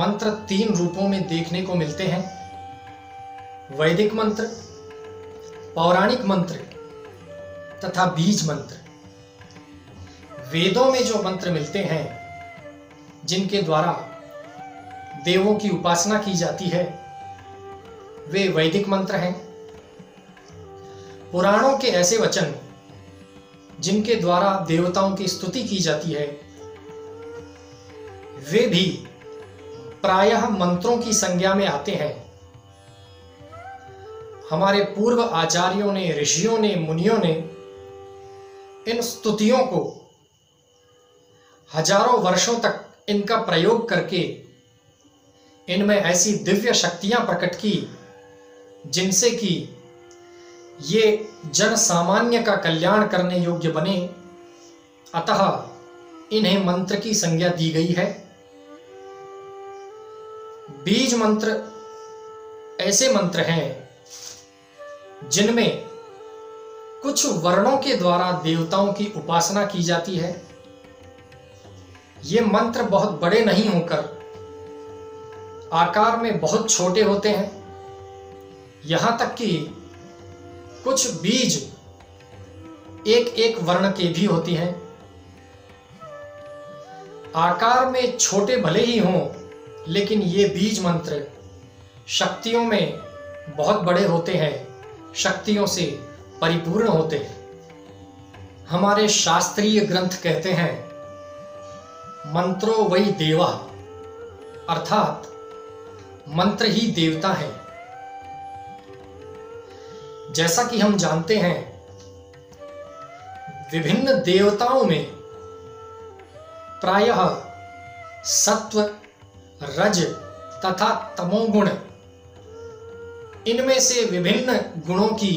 मंत्र तीन रूपों में देखने को मिलते हैं। वैदिक मंत्र, पौराणिक मंत्र तथा बीज मंत्र। वेदों में जो मंत्र मिलते हैं जिनके द्वारा देवों की उपासना की जाती है वे वैदिक मंत्र हैं। पुराणों के ऐसे वचन जिनके द्वारा देवताओं की स्तुति की जाती है वे भी प्रायः मंत्रों की संज्ञा में आते हैं। हमारे पूर्व आचार्यों ने, ऋषियों ने, मुनियों ने इन स्तुतियों को हजारों वर्षों तक इनका प्रयोग करके इनमें ऐसी दिव्य शक्तियां प्रकट की जिनसे कि ये जन सामान्य का कल्याण करने योग्य बने, अतः इन्हें मंत्र की संज्ञा दी गई है। बीज मंत्र ऐसे मंत्र हैं जिनमें कुछ वर्णों के द्वारा देवताओं की उपासना की जाती है। ये मंत्र बहुत बड़े नहीं होकर आकार में बहुत छोटे होते हैं, यहाँ तक कि कुछ बीज एक-एक वर्ण के भी होती हैं। आकार में छोटे भले ही हों लेकिन ये बीज मंत्र शक्तियों में बहुत बड़े होते हैं, शक्तियों से परिपूर्ण होते हैं। हमारे शास्त्रीय ग्रंथ कहते हैं मंत्रो वै देवा, अर्थात मंत्र ही देवता है। जैसा कि हम जानते हैं विभिन्न देवताओं में प्रायः सत्व, रज तथा तमोगुण, इनमें से विभिन्न गुणों की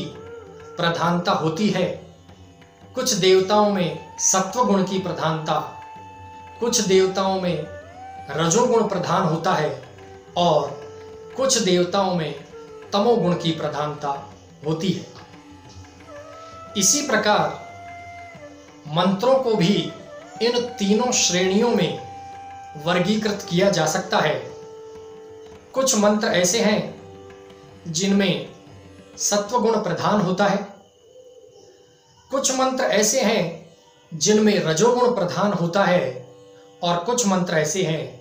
प्रधानता होती है। कुछ देवताओं में सत्व गुण की प्रधानता, कुछ देवताओं में रजोगुण प्रधान होता है और कुछ देवताओं में तमोगुण की प्रधानता होती है। इसी प्रकार मंत्रों को भी इन तीनों श्रेणियों में वर्गीकृत किया जा सकता है। कुछ मंत्र ऐसे हैं जिनमें सत्वगुण प्रधान होता है, कुछ मंत्र ऐसे हैं जिनमें रजोगुण प्रधान होता है और कुछ मंत्र ऐसे हैं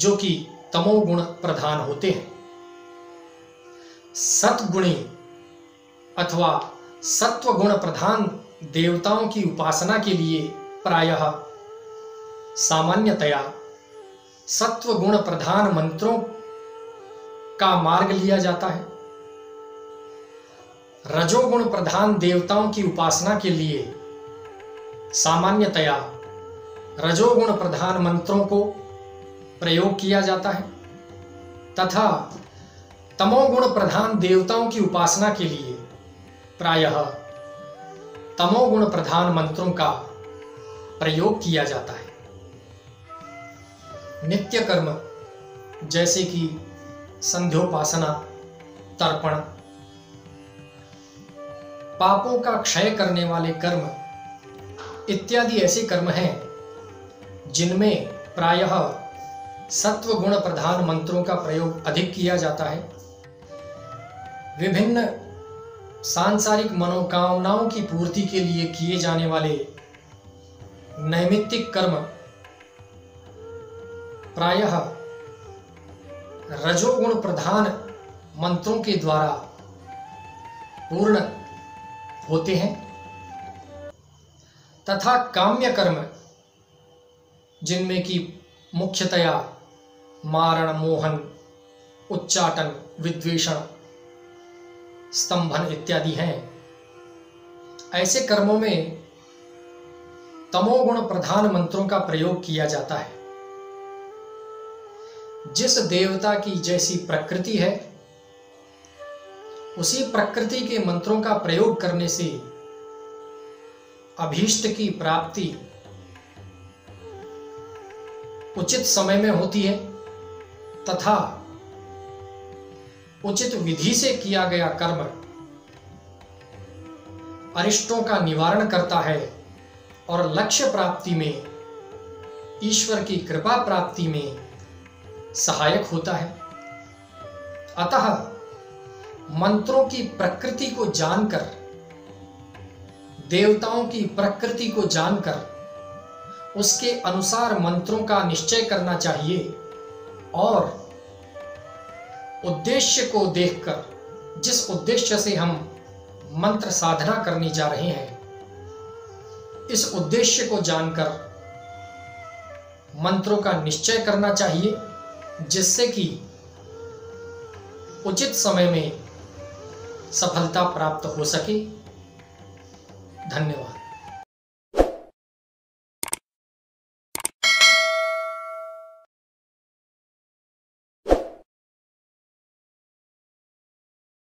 जो कि तमोगुण प्रधान होते हैं। सत्गुणी अथवा सत्वगुण प्रधान देवताओं की उपासना के लिए प्रायः सामान्यतया सत्वगुण प्रधान मंत्रों का मार्ग लिया जाता है। रजोगुण प्रधान देवताओं की उपासना के लिए सामान्यतया रजोगुण प्रधान मंत्रों को प्रयोग किया जाता है तथा तमोगुण प्रधान देवताओं की उपासना के लिए प्रायः तमोगुण प्रधान मंत्रों का प्रयोग किया जाता है। नित्य कर्म जैसे कि संध्योपासना, तर्पण, पापों का क्षय करने वाले कर्म इत्यादि ऐसे कर्म हैं जिनमें प्रायः सत्वगुण प्रधान मंत्रों का प्रयोग अधिक किया जाता है। विभिन्न सांसारिक मनोकामनाओं की पूर्ति के लिए किए जाने वाले नैमित्तिक कर्म प्रायः रजोगुण प्रधान मंत्रों के द्वारा पूर्ण होते हैं तथा काम्य कर्म जिनमें कि मुख्यतया मारण, मोहन, उच्चाटन, विद्वेषण, स्तंभन इत्यादि हैं, ऐसे कर्मों में तमोगुण प्रधान मंत्रों का प्रयोग किया जाता है। जिस देवता की जैसी प्रकृति है उसी प्रकृति के मंत्रों का प्रयोग करने से अभीष्ट की प्राप्ति उचित समय में होती है तथा उचित विधि से किया गया कर्म अरिष्टों का निवारण करता है और लक्ष्य प्राप्ति में, ईश्वर की कृपा प्राप्ति में सहायक होता है। अतः मंत्रों की प्रकृति को जानकर, देवताओं की प्रकृति को जानकर उसके अनुसार मंत्रों का निश्चय करना चाहिए और उद्देश्य को देखकर, जिस उद्देश्य से हम मंत्र साधना करने जा रहे हैं, इस उद्देश्य को जानकर मंत्रों का निश्चय करना चाहिए, जिससे कि उचित समय में सफलता प्राप्त हो सके। धन्यवाद।